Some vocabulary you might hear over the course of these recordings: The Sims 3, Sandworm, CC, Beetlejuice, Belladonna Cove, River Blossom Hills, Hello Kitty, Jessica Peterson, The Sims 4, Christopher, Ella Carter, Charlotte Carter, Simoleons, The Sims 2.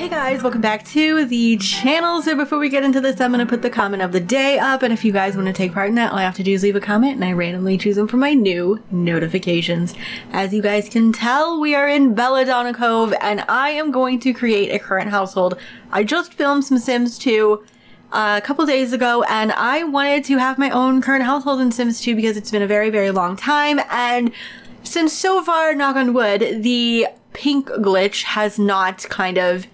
Hey guys, welcome back to the channel. So before we get into this, I'm going to put the comment of the day up, and if you guys want to take part in that, all you have to do is leave a comment and I randomly choose them for my new notifications. As you guys can tell, we are in Belladonna Cove and I am going to create a current household. I just filmed some Sims 2 a couple days ago and I wanted to have my own current household in Sims 2 because it's been a very, very long time, and since so far, knock on wood, the pink glitch has not kind of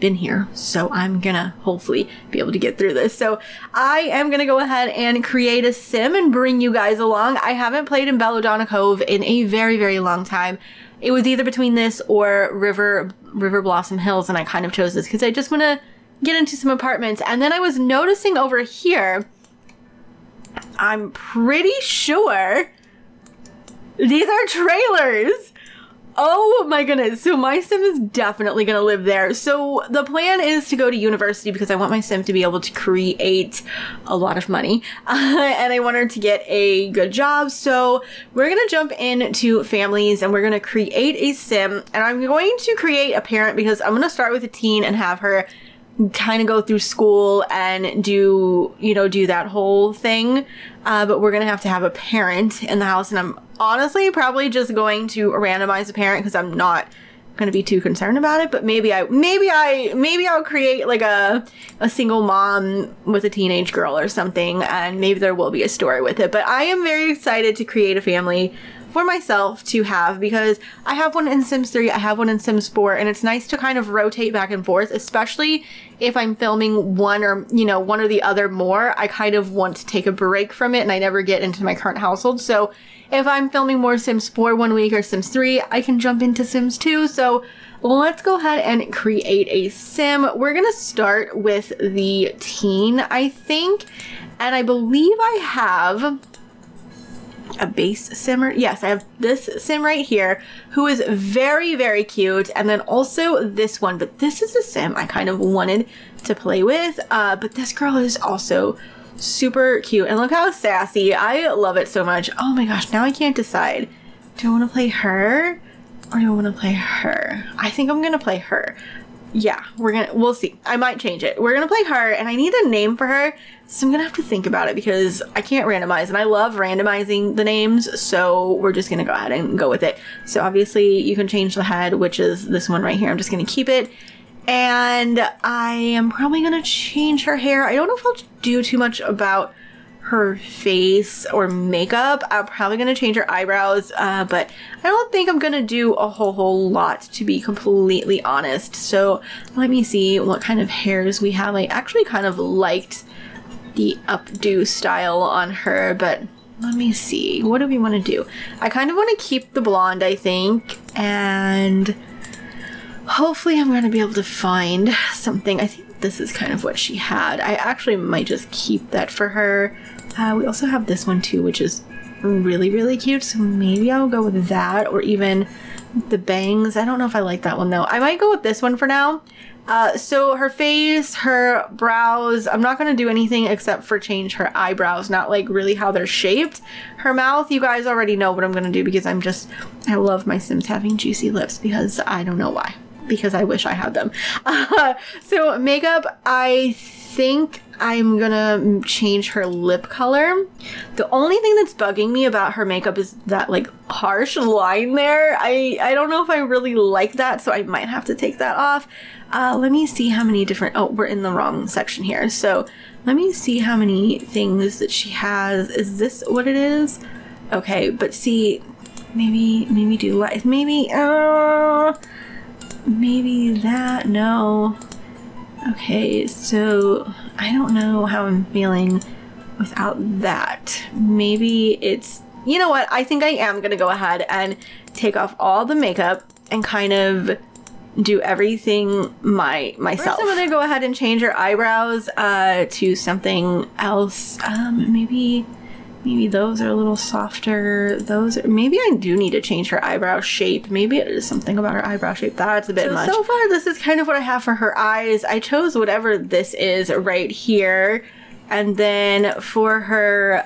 been here, so I'm gonna hopefully be able to get through this. So I am gonna go ahead and create a sim and bring you guys along. I haven't played in Belladonna Cove in a very, very long time. It was either between this or River Blossom Hills, and I kind of chose this because I just want to get into some apartments. And then I was noticing over here, I'm pretty sure these are trailers. Oh my goodness, so my sim is definitely gonna live there. So the plan is to go to university because I want my sim to be able to create a lot of money and I want her to get a good job. So we're gonna jump into families and we're gonna create a sim, and I'm going to create a parent because I'm gonna start with a teen and have her kind of go through school and do that whole thing. But we're gonna have to have a parent in the house, and I'm honestly probably just going to randomize a parent because I'm not gonna be too concerned about it. But maybe I'll create like a single mom with a teenage girl or something, and maybe there will be a story with it. But I am very excited to create a family for myself to have, because I have one in Sims 3, I have one in Sims 4, and it's nice to kind of rotate back and forth, especially if I'm filming one or, you know, one or the other more. I kind of want to take a break from it and I never get into my current household. So if I'm filming more Sims 4 one week or Sims 3, I can jump into Sims 2. So let's go ahead and create a sim. We're gonna start with the teen, I think, and I believe I have a base simmer. Yes, I have this sim right here who is very, very cute, and then also this one, but this is a sim I kind of wanted to play with, but this girl is also super cute, and look how sassy. I love it so much. Oh my gosh, now I can't decide. Do I want to play her or do I want to play her? I think I'm gonna play her. Yeah, we'll see. I might change it. We're gonna play her, and I need a name for her, so I'm gonna have to think about it because I can't randomize, and I love randomizing the names, so we're just gonna go ahead and go with it. So obviously you can change the head, which is this one right here. I'm just gonna keep it, and I am probably gonna change her hair. I don't know if I'll do too much about her face or makeup. I'm probably gonna change her eyebrows, but I don't think I'm gonna do a whole lot, to be completely honest. So let me see what kind of hairs we have. I actually kind of liked the updo style on her, but let me see, what do we want to do? I kind of want to keep the blonde, I think, and hopefully I'm gonna be able to find something. I think this is kind of what she had. I actually might just keep that for her. We also have this one too, which is really, really cute. So maybe I'll go with that, or even the bangs. I don't know if I like that one though. I might go with this one for now. So her face, her brows, I'm not going to do anything except for change her eyebrows, not like really how they're shaped. Her mouth, you guys already know what I'm going to do because I love my Sims having juicy lips because I don't know why. Because I wish I had them. So makeup, I think I'm gonna change her lip color. The only thing that's bugging me about her makeup is that like harsh line there. I don't know if I really like that, so I might have to take that off. Let me see how many different, oh, we're in the wrong section here. So let me see how many things that she has. Is this what it is? Okay, but see, maybe do light, maybe that, no. Okay, so I don't know how I'm feeling without that. Maybe it's, you know what? I think I am gonna go ahead and take off all the makeup and kind of do everything myself. First I'm gonna go ahead and change her eyebrows to something else. Maybe those are a little softer. Maybe I do need to change her eyebrow shape. Maybe it is something about her eyebrow shape. That's a bit much. So far, this is kind of what I have for her eyes. I chose whatever this is right here. And then for her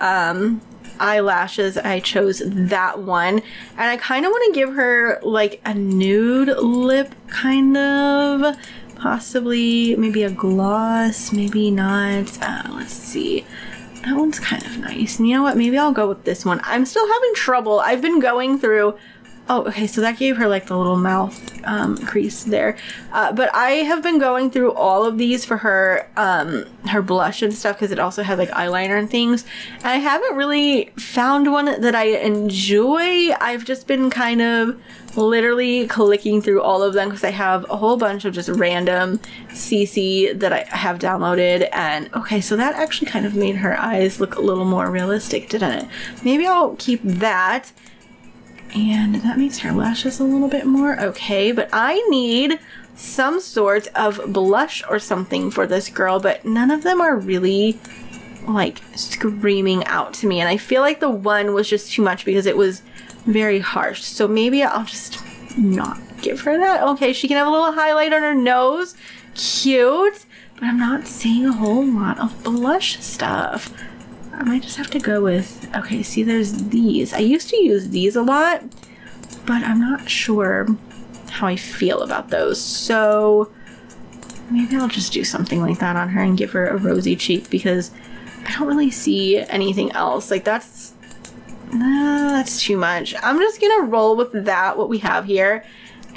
eyelashes, I chose that one. And I kind of want to give her like a nude lip kind of. possibly, maybe a gloss, maybe not. Let's see. That one's kind of nice. And you know what? Maybe I'll go with this one. I'm still having trouble. I've been going through... Oh, okay, so that gave her like the little mouth crease there. But I have been going through all of these for her her blush and stuff, because it also had like eyeliner and things. And I haven't really found one that I enjoy. I've just been kind of literally clicking through all of them because I have a whole bunch of just random CC that I have downloaded. And okay, so that actually kind of made her eyes look a little more realistic, didn't it? Maybe I'll keep that. And that makes her lashes a little bit more okay, but I need some sort of blush or something for this girl, but none of them are really like screaming out to me. And I feel like the one was just too much because it was very harsh. So maybe I'll just not give her that. Okay, she can have a little highlight on her nose. Cute, but I'm not seeing a whole lot of blush stuff. I might just have to go with, okay, see there's these. I used to use these a lot, but I'm not sure how I feel about those. So maybe I'll just do something like that on her and give her a rosy cheek, because I don't really see anything else. Like that's too much. I'm just gonna roll with that, what we have here.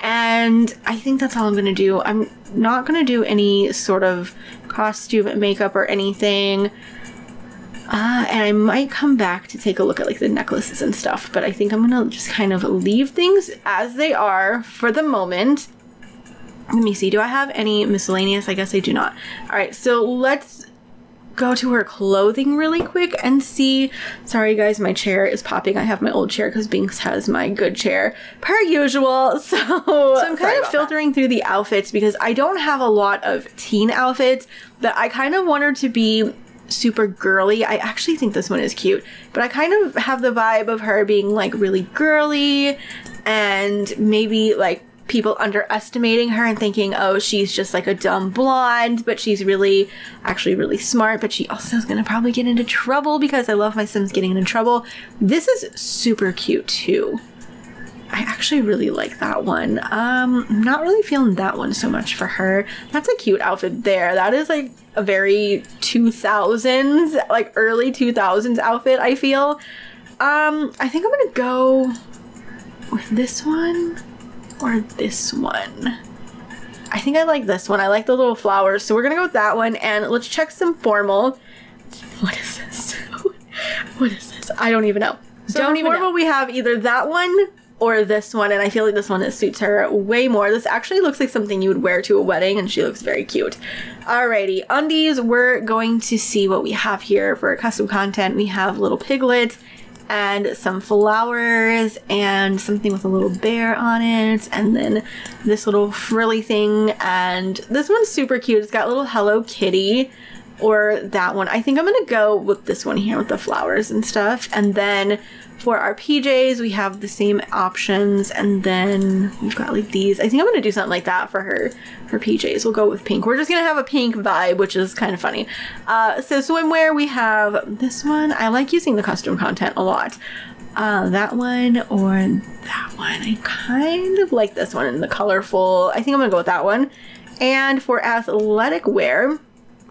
And I think that's all I'm gonna do. I'm not gonna do any sort of costume makeup or anything. And I might come back to take a look at like the necklaces and stuff, but I think I'm gonna just kind of leave things as they are for the moment. Let me see, do I have any miscellaneous? I guess I do not. All right, so let's go to her clothing really quick and see. Sorry guys, my chair is popping. I have my old chair because Binks has my good chair per usual. So I'm kind of filtering through the outfits because I don't have a lot of teen outfits that I kind of want her to be super girly. I actually think this one is cute, but I kind of have the vibe of her being like really girly and maybe like people underestimating her and thinking, oh, she's just like a dumb blonde, but she's really actually really smart, but she also is gonna probably get into trouble because I love my Sims getting into trouble. This is super cute too. I actually really like that one. I'm not really feeling that one so much for her. That's a cute outfit there. That is like a very 2000s, like early 2000s outfit, I feel. I think I'm gonna go with this one or this one. I think I like this one. I like the little flowers. So we're gonna go with that one, and let's check some formal. What is this? What is this? I don't even know. So don't even formal, know. We have either that one or this one, and I feel like this one suits her way more. This actually looks like something you would wear to a wedding, and she looks very cute. Alrighty, undies, we're going to see what we have here for custom content. We have little piglets and some flowers and something with a little bear on it, and then this little frilly thing, and this one's super cute. It's got little Hello Kitty, or that one. I think I'm gonna go with this one here with the flowers and stuff. And then for our PJs, we have the same options, and then we've got like these. I think I'm gonna do something like that for her PJs. We'll go with pink. We're just gonna have a pink vibe, which is kind of funny. So swimwear, we have this one. I like using the custom content a lot. That one or that one. I kind of like this one in the colorful. I think I'm gonna go with that one. And for athletic wear,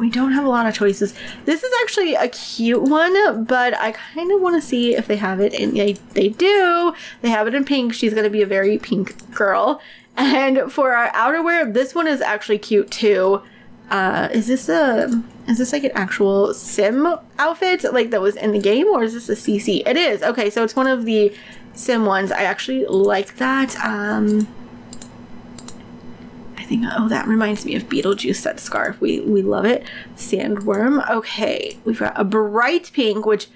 we don't have a lot of choices. This is actually a cute one, but I kind of want to see if they have it in, they do. They have it in pink. She's going to be a very pink girl. And for our outerwear, this one is actually cute too. Is this like an actual Sim outfit like that was in the game, or is this a CC? It is. Okay, so it's one of the Sim ones. I actually like that. I think, oh, that reminds me of Beetlejuice, that scarf. We love it. Sandworm. Okay, we've got a bright pink, which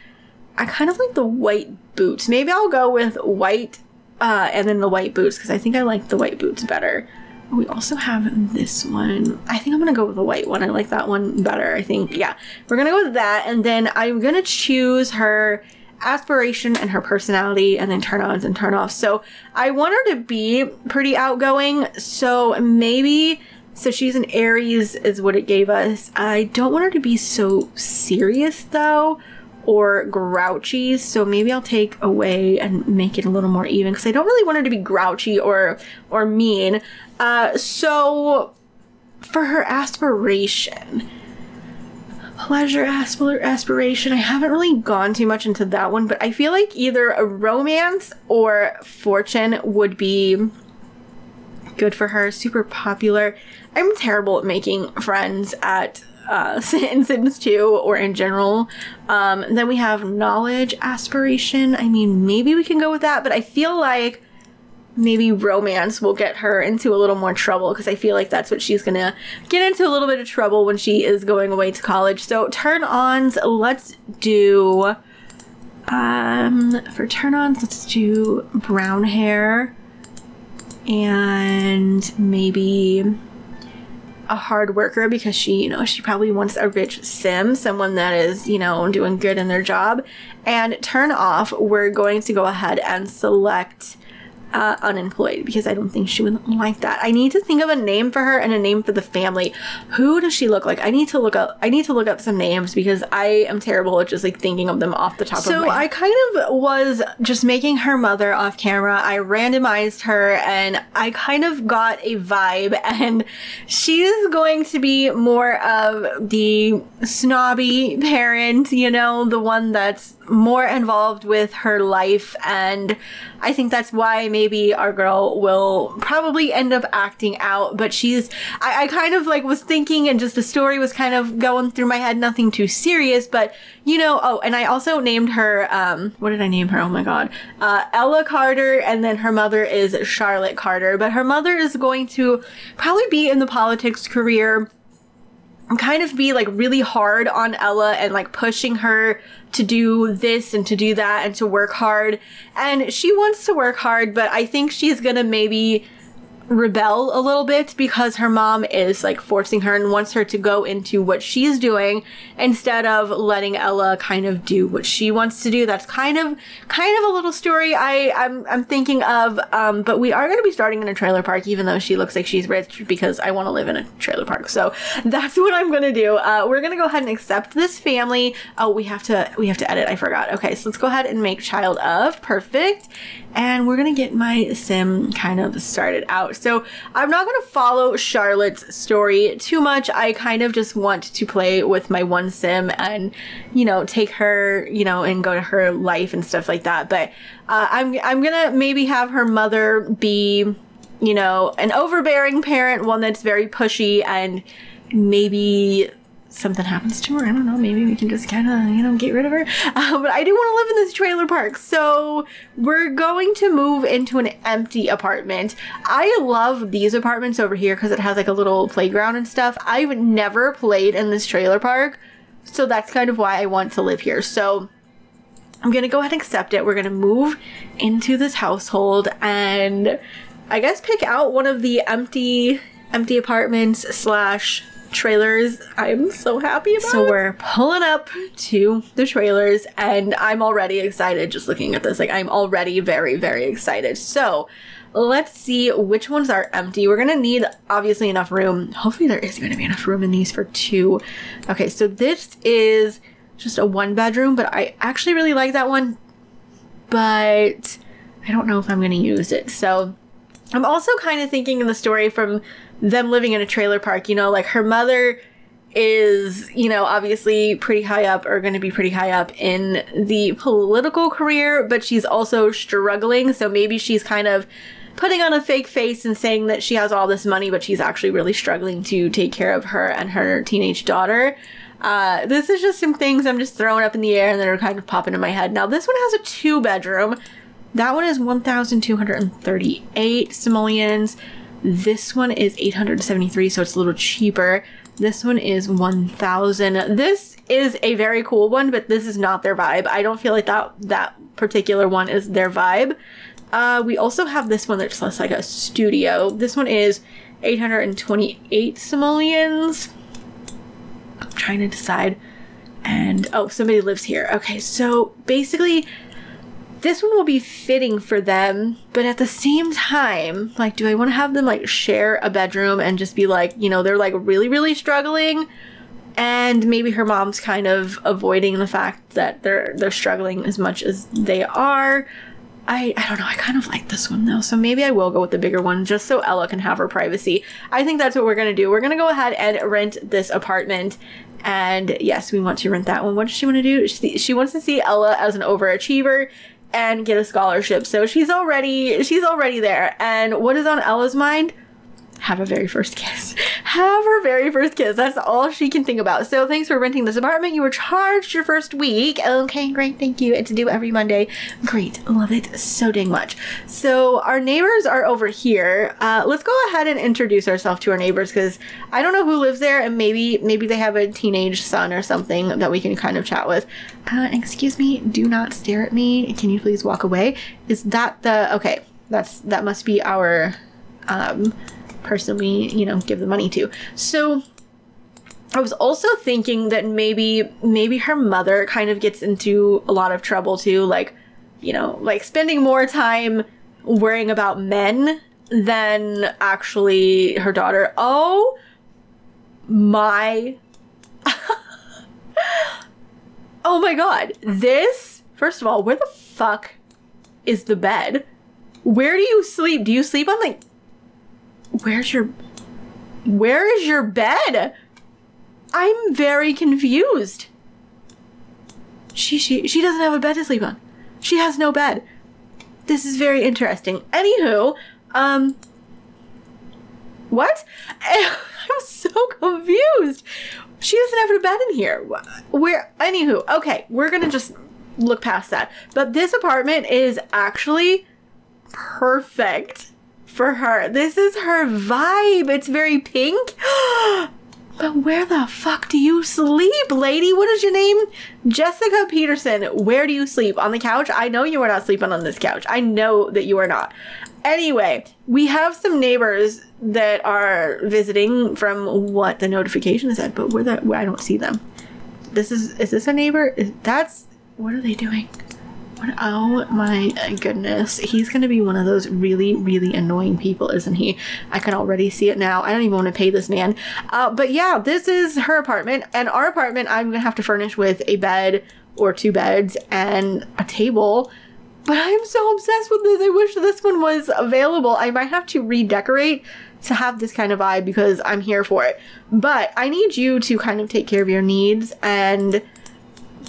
I kind of like the white boots. Maybe I'll go with white and then the white boots, because I think I like the white boots better. We also have this one. I think I'm going to go with the white one. I like that one better, I think. Yeah, we're going to go with that, and then I'm going to choose her aspiration and her personality, and then turn-ons and turn-offs. So I want her to be pretty outgoing, so maybe, so she's an Aries is what it gave us. I don't want her to be so serious though, or grouchy, so maybe I'll take away and make it a little more even, because I don't really want her to be grouchy or mean. So for her aspiration. Pleasure, aspiration. I haven't really gone too much into that one, but I feel like either a romance or fortune would be good for her. Super popular. I'm terrible at making friends at in Sims 2 or in general. Then we have knowledge, aspiration. I mean, maybe we can go with that, but I feel like maybe romance will get her into a little more trouble, because I feel like that's what she's gonna get into, a little bit of trouble when she is going away to college. So turn-ons, let's do for turn-ons, let's do brown hair and maybe a hard worker, because she, you know, she probably wants a rich sim, someone that is, you know, doing good in their job. And turn off, we're going to go ahead and select unemployed, because I don't think she would like that. I need to think of a name for her and a name for the family. Who does she look like? I need to look up some names, because I am terrible at just like thinking of them off the top of my head. So I kind of was just making her mother off camera. I randomized her and I kind of got a vibe, and she's going to be more of the snobby parent, you know, the one that's more involved with her life. And I think that's why maybe our girl will probably end up acting out. But she's, I kind of like was thinking, and just the story was kind of going through my head, nothing too serious, but you know. Oh, and I also named her, what did I name her? Oh my God. Ella Carter, and then her mother is Charlotte Carter, but her mother is going to probably be in the politics career, kind of be like really hard on Ella and like pushing her to do this and to do that and to work hard. And she wants to work hard, but I think she's gonna maybe rebel a little bit, because her mom is like forcing her and wants her to go into what she's doing instead of letting Ella kind of do what she wants to do. That's kind of a little story I'm thinking of, but we are going to be starting in a trailer park, even though she looks like she's rich, because I want to live in a trailer park. So that's what I'm going to do. We're going to go ahead and accept this family. Oh, we have to edit. I forgot. Okay, so let's go ahead and make child of. Perfect. And we're going to get my sim kind of started out. So I'm not going to follow Charlotte's story too much. I kind of just want to play with my one sim and, you know, take her, you know, and go to her life and stuff like that. But I'm going to maybe have her mother be, you know, an overbearing parent, one that's very pushy, and maybe something happens to her. I don't know, maybe we can just kind of, you know, get rid of her. But I do want to live in this trailer park. So we're going to move into an empty apartment. I love these apartments over here because it has like a little playground and stuff. I've never played in this trailer park, so that's kind of why I want to live here. So I'm going to go ahead and accept it. We're going to move into this household and I guess pick out one of the empty apartments slash trailers. I'm so happy about it. So we're pulling up to the trailers and I'm already excited just looking at this. Like, I'm already very, very excited. So let's see which ones are empty. We're going to need obviously enough room. Hopefully there is going to be enough room in these for two. Okay, so this is just a one bedroom, but I actually really like that one, but I don't know if I'm going to use it. So I'm also kind of thinking in the story from them living in a trailer park, you know, like her mother is, you know, obviously pretty high up, or going to be pretty high up in the political career, but she's also struggling. So maybe she's kind of putting on a fake face and saying that she has all this money, but she's actually really struggling to take care of her and her teenage daughter. This is just some things I'm just throwing up in the air and that are kind of popping in my head. Now this one has a two bedroom. That one is 1,238 simoleons. This one is 873, so it's a little cheaper. This one is 1,000. This is a very cool one, but this is not their vibe. I don't feel like that particular one is their vibe. We also have this one that's less like a studio. This one is 828 simoleons. I'm trying to decide. And oh, somebody lives here. Okay, so basically this one will be fitting for them, but at the same time, like, do I want to have them like share a bedroom and just be like, you know, they're like really, really struggling, and maybe her mom's kind of avoiding the fact that they're struggling as much as they are. I don't know. I kind of like this one though. So maybe I will go with the bigger one just so Ella can have her privacy. I think that's what we're going to do. We're going to go ahead and rent this apartment. And yes, we want to rent that one. What does she want to do? She wants to see Ella as an overachiever and get a scholarship. So she's already there. And what is on Ella's mind? Have her very first kiss. Have her very first kiss. That's all she can think about. So thanks for renting this apartment. You were charged your first week. Okay, great. Thank you. It's due every Monday. Great. Love it so dang much. So our neighbors are over here. Let's go ahead and introduce ourselves to our neighbors because I don't know who lives there, and maybe they have a teenage son or something that we can kind of chat with. Excuse me. Do not stare at me. Can you please walk away? Is that the... Okay. That must be our... person we, you know, give the money to. So I was also thinking that maybe her mother kind of gets into a lot of trouble too, like, you know, like spending more time worrying about men than actually her daughter. Oh my oh my god, this, first of all, where the fuck is the bed? Where do you sleep? Do you sleep on like... Where is your bed? I'm very confused. She doesn't have a bed to sleep on. She has no bed. This is very interesting. Anywho, what? I'm so confused. She doesn't have her bed in here. Where? Anywho, okay, we're gonna just look past that. But this apartment is actually perfect for her. This is her vibe. It's very pink. But where the fuck do you sleep, lady? What is your name? Jessica Peterson. Where do you sleep? On the couch? I know you are not sleeping on this couch. I know that you are not. Anyway, we have some neighbors that are visiting from what the notification said, but I don't see them. Is this a neighbor? What are they doing? Oh my goodness. He's going to be one of those really, really annoying people, isn't he? I can already see it now. I don't even want to pay this man. But yeah, this is her apartment. And our apartment, I'm going to have to furnish with a bed or two beds and a table. But I'm so obsessed with this. I wish this one was available. I might have to redecorate to have this kind of vibe because I'm here for it. But I need you to kind of take care of your needs and...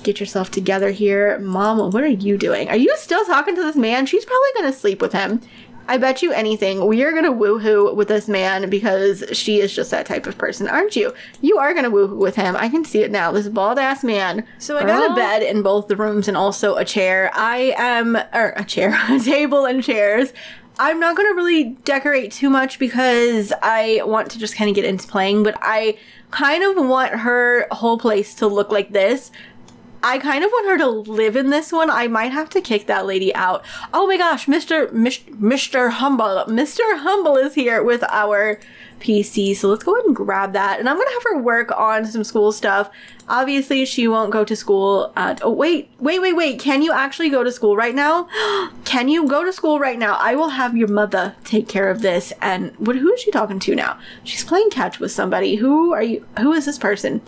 get yourself together here. Mom, what are you doing? Are you still talking to this man? She's probably gonna sleep with him. I bet you anything. We are gonna woohoo with this man because she is just that type of person, aren't you? You are gonna woohoo with him. I can see it now. This bald ass man. So I got a bed in both the rooms and also a chair. A table and chairs. I'm not gonna really decorate too much because I want to just kind of get into playing, but I kind of want her whole place to look like this. I kind of want her to live in this one. I might have to kick that lady out. Oh my gosh, Mr. Humble is here with our PC. So let's go ahead and grab that. And I'm going to have her work on some school stuff. Obviously, she won't go to school. Oh, wait. Can you actually go to school right now? Can you go to school right now? I will have your mother take care of this. And who is she talking to now? She's playing catch with somebody. Who are you? Who is this person?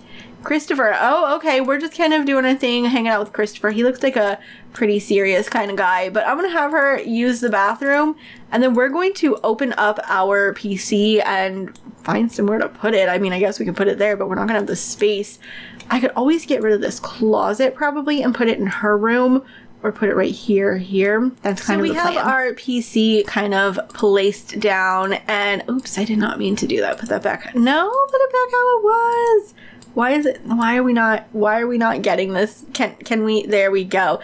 Christopher. Oh, okay. We're just kind of doing a thing, hanging out with Christopher. He looks like a pretty serious kind of guy, but I'm going to have her use the bathroom and then we're going to open up our PC and find somewhere to put it. I mean, I guess we can put it there, but we're not going to have the space. I could always get rid of this closet probably and put it in her room or put it right here. That's kind of the plan. So we have our PC kind of placed down and oops, I did not mean to do that. Put that back. No, put it back how it was. Why are we not getting this? Can we? There we go.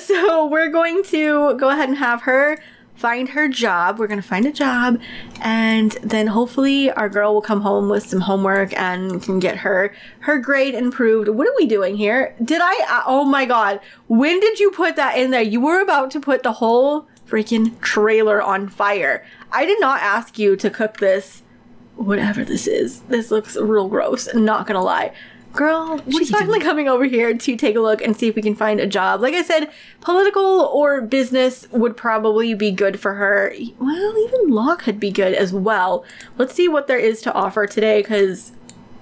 So we're going to go ahead and have her find her job. We're going to find a job and then hopefully our girl will come home with some homework and can get her grade improved. What are we doing here? Oh my God. When did you put that in there? You were about to put the whole freaking trailer on fire. I did not ask you to cook this. Whatever this is. This looks real gross. Not gonna lie. Girl, she's finally coming over here to take a look and see if we can find a job. Like I said, political or business would probably be good for her. Well, even law could be good as well. Let's see what there is to offer today because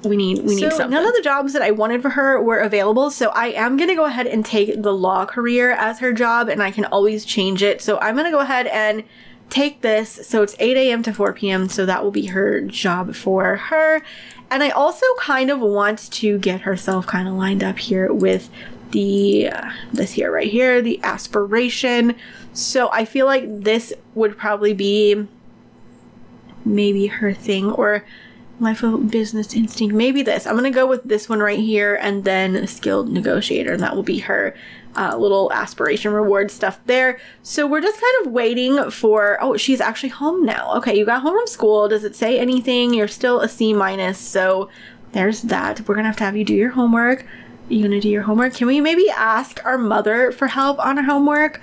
We need something. None of the jobs that I wanted for her were available, so I am going to go ahead and take the law career as her job, and I can always change it. So I'm going to go ahead and take this. So it's 8 a.m. to 4 p.m., so that will be her job for her. And I also kind of want to get herself kind of lined up here with the, this here right here, the aspiration. So I feel like this would probably be maybe her thing, or life of business instinct, maybe this. I'm gonna go with this one right here, and then skilled negotiator, and that will be her little aspiration reward stuff there. So we're just kind of waiting for, oh, she's actually home now. Okay, you got home from school. Does it say anything? You're still a C-, so there's that. We're gonna have to have you do your homework. You gonna do your homework? Can we maybe ask our mother for help on her homework?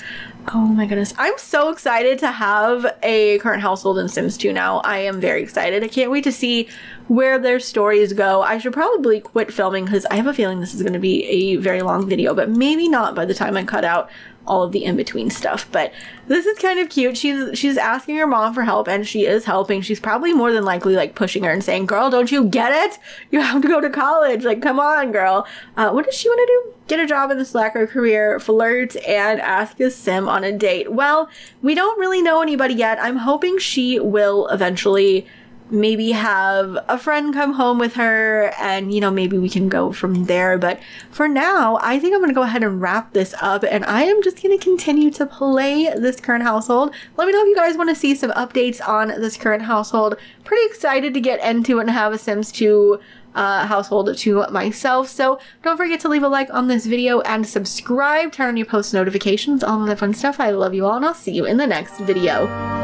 Oh my goodness. I'm so excited to have a current household in Sims 2 now. I am very excited. I can't wait to see where their stories go. I should probably quit filming because I have a feeling this is going to be a very long video, but maybe not by the time I cut out all of the in-between stuff. But this is kind of cute. She's asking her mom for help, and she is helping. She's probably more than likely like pushing her and saying, girl, don't you get it? You have to go to college. Like, come on, girl. What does she want to do? Get a job in the slacker career, flirt, and ask a sim on a date. Well, we don't really know anybody yet. I'm hoping she will eventually maybe have a friend come home with her, and, you know, maybe we can go from there. But for now, I think I'm going to go ahead and wrap this up, and I am just going to continue to play this current household. Let me know if you guys want to see some updates on this current household. Pretty excited to get into and have a Sims 2 household to myself. So don't forget to leave a like on this video and subscribe, turn on your post notifications, all of that fun stuff. I love you all, and I'll see you in the next video.